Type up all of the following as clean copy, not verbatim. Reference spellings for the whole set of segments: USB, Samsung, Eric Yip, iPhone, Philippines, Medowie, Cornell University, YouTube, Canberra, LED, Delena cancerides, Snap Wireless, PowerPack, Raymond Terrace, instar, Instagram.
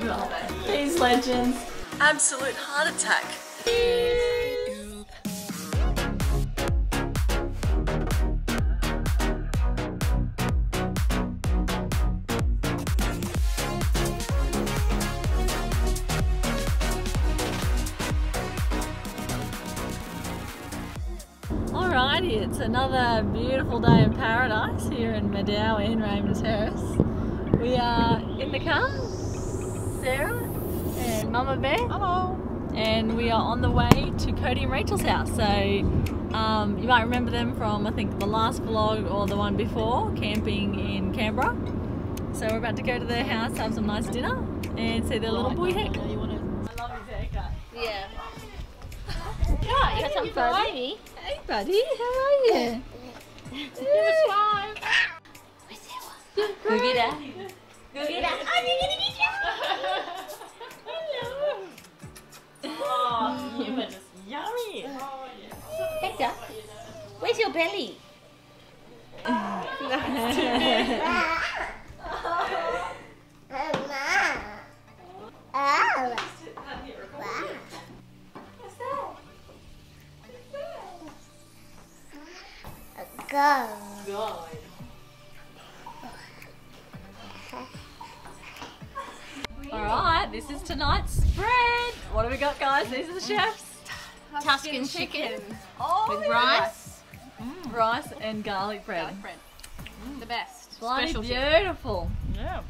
Oh, these legends. Absolute heart attack. Alrighty, it's another beautiful day in paradise here in Medowie in Raymond Terrace. We are in the car, Sarah and Mama Bear. Hello. And we are on the way to Cody and Rachel's house. So you might remember them from, I think, the last vlog or the one before, camping in Canberra. So we're about to go to their house, have some nice dinner and see their little boy Heck. I love his haircut. Yeah. Yeah, you got some. Hey buddy, how are you? Yeah. Where's that one? Go get her. Go get her. I'm gonna get you. Hello. Oh, you were just yummy. Oh, yeah. Hector, where's your belly? Go. God. Alright, this is tonight's spread. What have we got, guys? These are the chefs. Tuscan chicken with rice. Mm. Rice and garlic bread. Garlic bread. Mm. The best. Bloody special beautiful. Chicken. Yeah.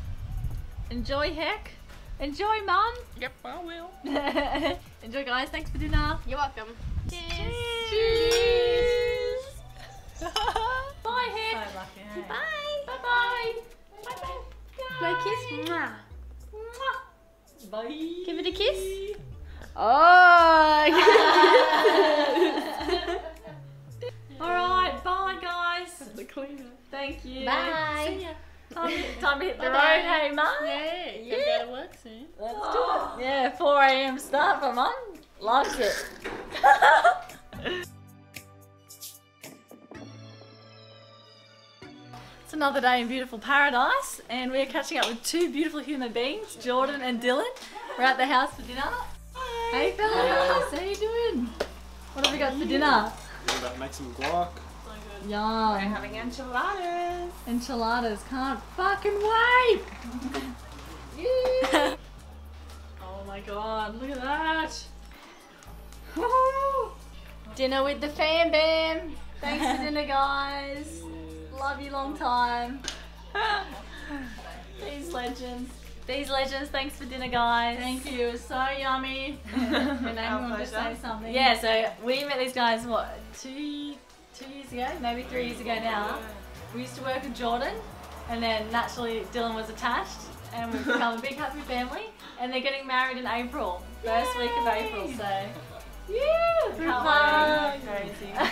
Enjoy Heck. Enjoy Mum. Yep, I will. Enjoy guys, thanks for dinner. You're welcome. Cheers. Cheers. Cheers. Bye, Heck. So lucky, hey? Bye. Bye bye. Bye bye. Bye. Kiss. Mwah. Mwah. Bye. Give it a kiss. Oh. Alright, bye guys. That's the cleaner. Thank you. Bye. See ya. Time to hit the road, hey Mum? Yeah, you gotta go to work soon. Let's do it. Yeah, 4 AM start for Mum. Loves it. It's another day in beautiful paradise and we're catching up with two beautiful human beings, Jordan and Dylan. We're at the house for dinner. Hi. Hey fellas, how you doing? What have we got for dinner? We're about to make some guac. So good. Yum. We're having enchiladas. Enchiladas, can't fucking wait! Yeah. Oh my god, look at that! Woo. Dinner with the fam bam! Thanks for dinner guys! Love you long time. These legends. These legends, thanks for dinner guys. Thank you, it was so yummy. Our pleasure. Say something. Yeah, so we met these guys, what, two years ago? Maybe 3 years ago now. We used to work with Jordan and then naturally Dylan was attached and we've become a big happy family and they're getting married in April. First week of April, so. Yeah, crazy.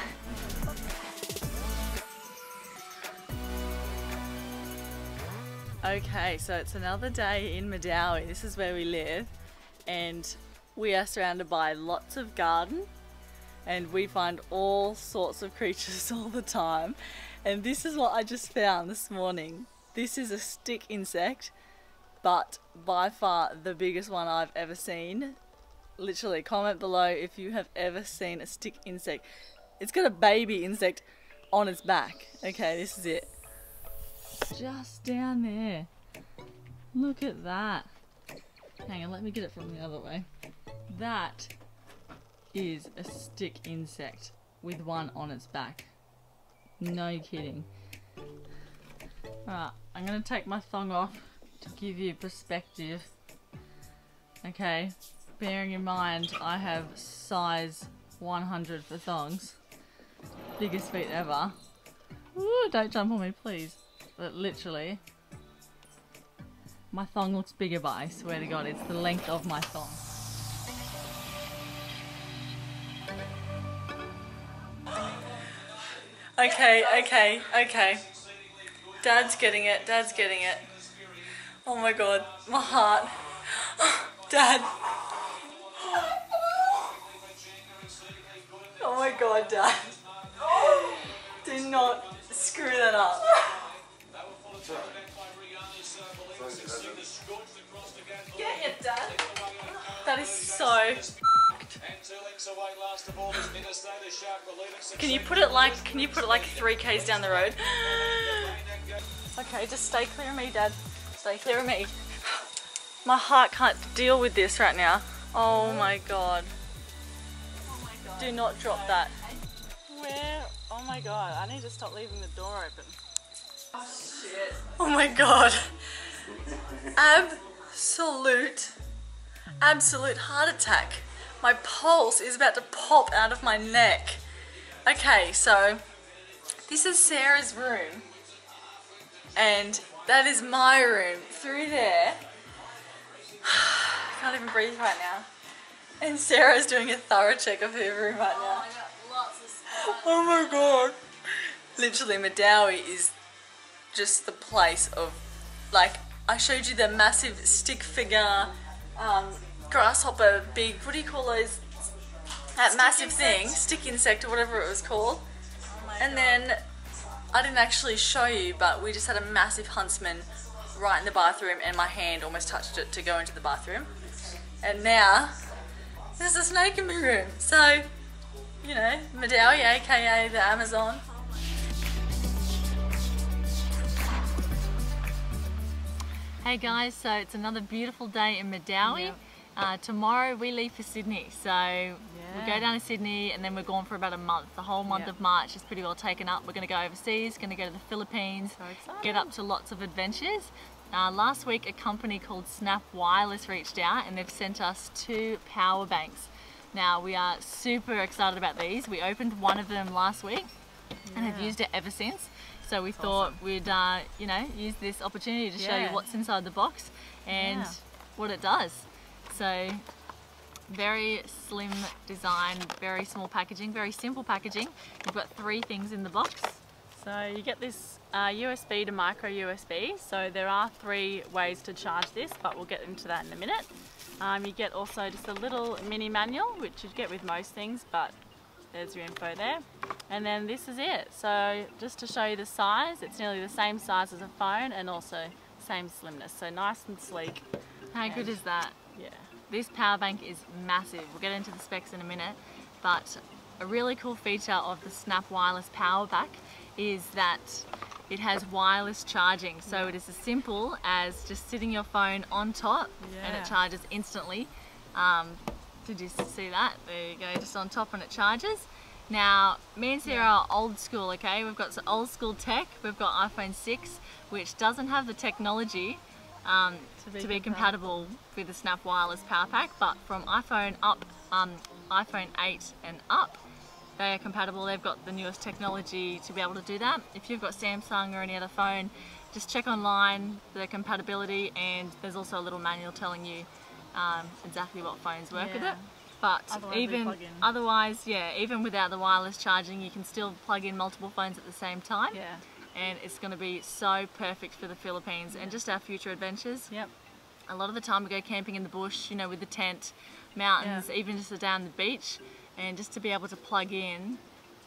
Okay, so it's another day in Medowie. This is where we live and we are surrounded by lots of garden and we find all sorts of creatures all the time. And this is what I just found this morning. This is a stick insect, but by far the biggest one I've ever seen. Literally, comment below if you have ever seen a stick insect. It's got a baby insect on its back. Okay, this is it. Just down there. Look at that. Hang on, let me get it from the other way. That is a stick insect with one on its back. No kidding. Alright, I'm going to take my thong off to give you perspective. Okay, bearing in mind I have size 100 for thongs. Biggest feet ever. Ooh, don't jump on me, please. But literally, my thong looks bigger, but I swear to God, it's the length of my thong. Okay. Dad's getting it. Oh my God, my heart. Dad. Oh my God, Dad. Do not screw that up. Get Can you put it like 3 k's down the road? Okay, just stay clear of me, Dad. Stay clear of me. My heart can't deal with this right now. Oh my god. Do not drop that. Where? Oh my god, I need to stop leaving the door open. Oh shit. Oh my god. Absolute heart attack. My pulse is about to pop out of my neck. Okay, so this is Sarah's room. And that is my room. Through there. I can't even breathe right now. And Sarah's doing a thorough check of her room right now. I got lots of stuff. Oh my god. Literally, Medowie is just the place of, like, I showed you the massive stick figure, grasshopper, big, what do you call those? That stick massive insect thing, stick insect or whatever it was called. Oh my god. Then, I didn't actually show you, but we just had a massive huntsman right in the bathroom and my hand almost touched it to go into the bathroom. And now, there's a snake in my room. So, you know, Medowie, aka the Amazon. Hey guys, so it's another beautiful day in Medowie. Yep. Tomorrow we leave for Sydney, so we'll go down to Sydney and then we're gone for about a month. The whole month of March is pretty well taken up. We're going to go overseas, going to go to the Philippines, so get up to lots of adventures. Last week a company called Snap Wireless reached out and they've sent us 2 power banks. Now we are super excited about these. We opened one of them last week and have used it ever since. So we thought we'd, you know, use this opportunity to show you what's inside the box and what it does. So very slim design, very small packaging, very simple packaging. You've got 3 things in the box. So you get this USB to micro USB. So there are 3 ways to charge this, but we'll get into that in a minute. You get also just a little mini manual, which you get with most things, but there's your info there. And then this is it. So just to show you the size, it's nearly the same size as a phone and also same slimness. So nice and sleek. How good is that? Yeah. This power bank is massive. We'll get into the specs in a minute. But a really cool feature of the Snap Wireless power bank is that it has wireless charging. So it is as simple as just sitting your phone on top and it charges instantly. Did you see that? There you go, just on top and it charges. Now, me and Sarah are old school, okay? We've got some old school tech. We've got iPhone 6, which doesn't have the technology to be compatible with the Snap Wireless power pack, but from iPhone up, iPhone 8 and up, they are compatible. They've got the newest technology to be able to do that. If you've got Samsung or any other phone, just check online the compatibility, and there's also a little manual telling you exactly what phones work with it. But otherwise, even without the wireless charging, you can still plug in multiple phones at the same time. Yeah. And it's going to be so perfect for the Philippines and just our future adventures. Yep. A lot of the time we go camping in the bush, you know, with the tent, mountains, even just down the beach, and just to be able to plug in,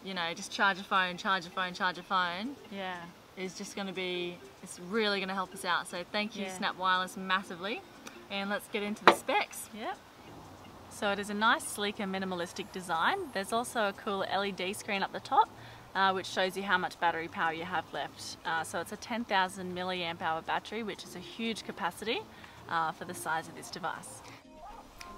you know, just charge a phone, charge a phone, charge a phone. Yeah. Is just going to be, it's really going to help us out. So thank you, Snap Wireless, massively. And let's get into the specs. Yep. So it is a nice, sleek and minimalistic design. There's also a cool LED screen up the top, which shows you how much battery power you have left. So it's a 10,000 milliamp hour battery, which is a huge capacity for the size of this device.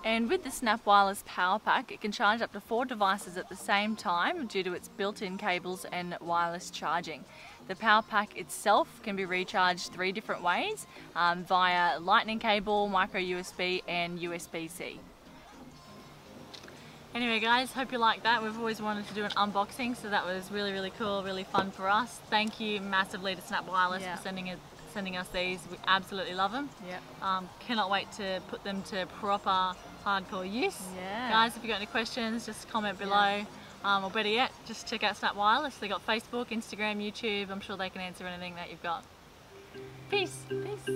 And with the Snap Wireless power pack, it can charge up to 4 devices at the same time due to its built-in cables and wireless charging. The power pack itself can be recharged 3 different ways, via lightning cable, micro USB and USB-C. Anyway guys, hope you like that. We've always wanted to do an unboxing, so that was really, really cool, really fun for us. Thank you massively to Snap Wireless for sending us these. We absolutely love them. Cannot wait to put them to proper, hardcore use. Guys, if you've got any questions, just comment below. Or better yet, just check out Snap Wireless. They've got Facebook, Instagram, YouTube. I'm sure they can answer anything that you've got. Peace. Peace.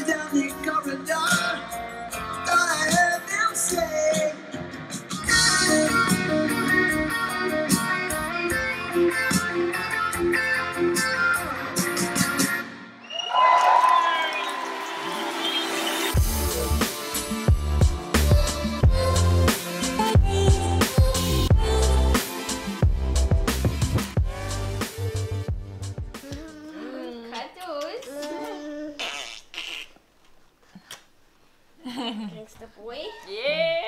dancing down the corridor. Thought I heard them say, gangsta boy. Yeah.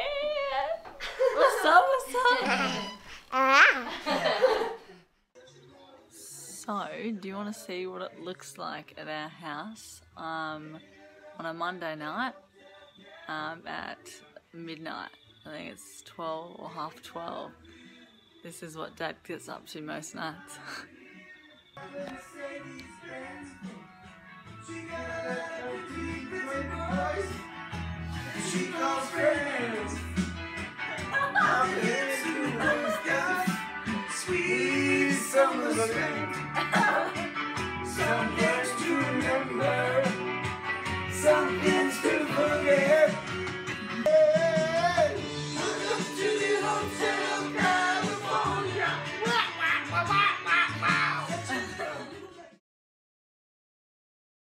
What's up? What's up? So, do you want to see what it looks like at our house on a Monday night at midnight? I think it's 12 or half 12. This is what Dad gets up to most nights. She calls friends. I'm here to sweet summer.